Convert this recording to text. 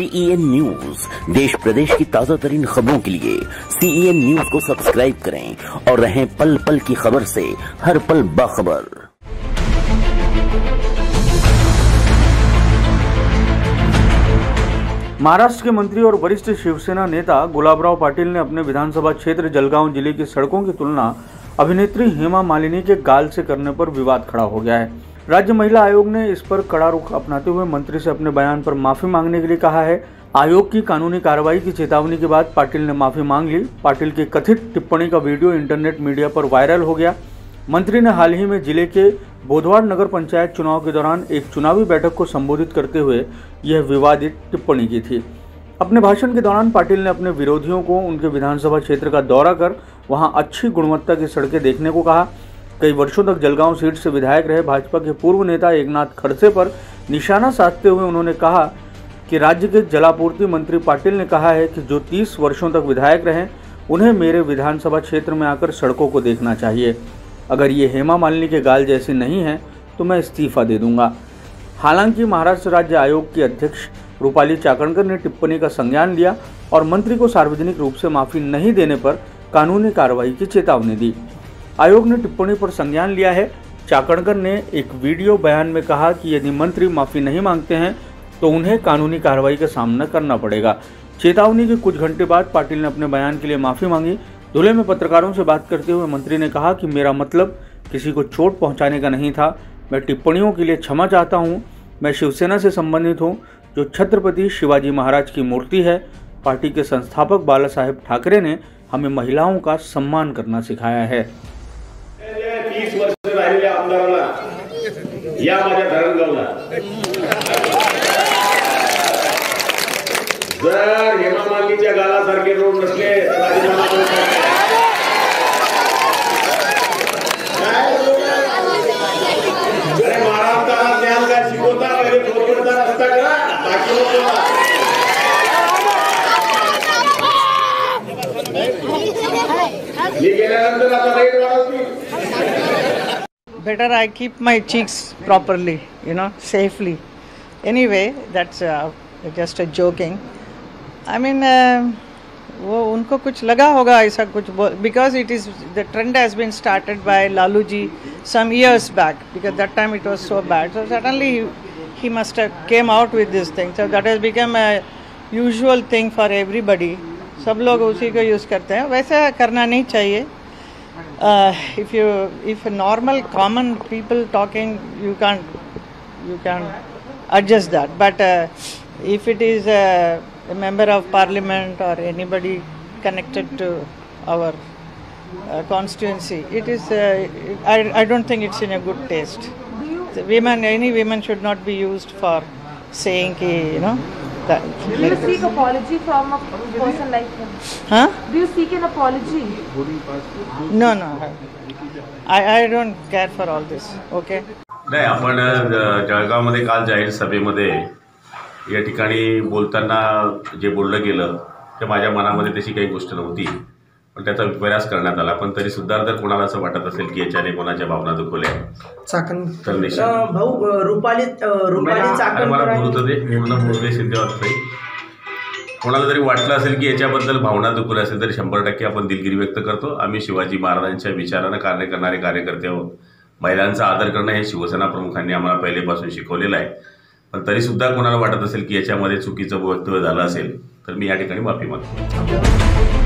CEN news, देश प्रदेश की ताजा तरीन खबरों के लिए CEN न्यूज को सब्सक्राइब करें और रहें पल पल की खबर से हर पल बाखबर। महाराष्ट्र के मंत्री और वरिष्ठ शिवसेना नेता गुलाबराव पाटिल ने अपने विधानसभा क्षेत्र जलगाँव जिले की सड़कों की तुलना अभिनेत्री हेमा मालिनी के गाल से करने पर विवाद खड़ा हो गया है। राज्य महिला आयोग ने इस पर कड़ा रुख अपनाते हुए मंत्री से अपने बयान पर माफी मांगने के लिए कहा है। आयोग की कानूनी कार्रवाई की चेतावनी के बाद पाटिल ने माफी मांग ली। पाटिल की कथित टिप्पणी का वीडियो इंटरनेट मीडिया पर वायरल हो गया। मंत्री ने हाल ही में जिले के बोधवार नगर पंचायत चुनाव के दौरान एक चुनावी बैठक को संबोधित करते हुए यह विवादित टिप्पणी की थी। अपने भाषण के दौरान पाटिल ने अपने विरोधियों को उनके विधानसभा क्षेत्र का दौरा कर वहाँ अच्छी गुणवत्ता की सड़कें देखने को कहा। कई वर्षों तक जलगाँव सीट से विधायक रहे भाजपा के पूर्व नेता एकनाथ खड़से पर निशाना साधते हुए उन्होंने कहा कि राज्य के जलापूर्ति मंत्री पाटिल ने कहा है कि जो 30 वर्षों तक विधायक रहे उन्हें मेरे विधानसभा क्षेत्र में आकर सड़कों को देखना चाहिए। अगर ये हेमा मालिनी के गाल जैसी नहीं है तो मैं इस्तीफा दे दूंगा। हालांकि महाराष्ट्र राज्य आयोग की अध्यक्ष रूपाली चाकणकर ने टिप्पणी का संज्ञान लिया और मंत्री को सार्वजनिक रूप से माफ़ी नहीं देने पर कानूनी कार्रवाई की चेतावनी दी। आयोग ने टिप्पणी पर संज्ञान लिया है। चाकणकर ने एक वीडियो बयान में कहा कि यदि मंत्री माफ़ी नहीं मांगते हैं तो उन्हें कानूनी कार्रवाई का सामना करना पड़ेगा। चेतावनी के कुछ घंटे बाद पाटिल ने अपने बयान के लिए माफ़ी मांगी। धुले में पत्रकारों से बात करते हुए मंत्री ने कहा कि मेरा मतलब किसी को चोट पहुँचाने का नहीं था। मैं टिप्पणियों के लिए क्षमा चाहता हूँ। मैं शिवसेना से संबंधित हूँ जो छत्रपति शिवाजी महाराज की मूर्ति है। पार्टी के संस्थापक बाला ठाकरे ने हमें महिलाओं का सम्मान करना सिखाया है। या माझ्या धरणगावला जर हेमा मालिनीच्या गालासारखे रोड नसले महाराष्ट्राला ज्ञान काय शिकवता रस्ता करा बाकी मी गेल्यानंतर आता रेट वाढवतील। Better I keep my cheeks properly, safely. Anyway, that's just a joking. I mean, वो उनको कुछ लगा होगा ऐसा कुछ because it is the trend has been started by Lalu ji some years back because that time it was so bad. So suddenly he must have came out with this thing. So that has become a usual thing for everybody. सब लोग उसी को use करते हैं। वैसा करना नहीं चाहिए। If a normal common people talking, you can adjust that. But if it is a member of parliament or anybody connected to our constituency, it is. I don't think it's in a good taste. Any women should not be used for saying that. Do you seek apology from a person like him? Do you seek an apology? No. I don't care for all this. Okay. नाही, आपण जळगावमध्ये काल जाहीर सभेमध्ये या ठिकाणी बोलताना जे बोललं गेलं ते माझ्या मनामध्ये तशी काही गोष्ट नव्हती, पण त्याचा विपर्यास करण्यात आला. पण तरी सुद्धा जर कोणाला असं वाटत असेल की याच्याने कोणाच्या भावना दुखवल्या चाकणकर भाऊ रूपाली चाकणकर बोलू दे सिद्धेवाई कोणाला जरी वाटलं असेल की याच्याबद्दल भावना दुखवल्या असेल तरी 100% आपण दिलगिरी व्यक्त करतो. आम्ही शिवाजी महाराजांच्या विचारानं कार्य करणारे कार्यकर्ते आहोत. महिलांचा आदर करणं हे शिवसेना प्रमुखांनी आम्हाला पहिलेपासून शिकवलेलं आहे. पण तरी सुद्धा कोणाला वाटत असेल की याच्यामध्ये चुकीचं वक्तव्य झालं असेल तर मी या ठिकाणी माफी मागतो.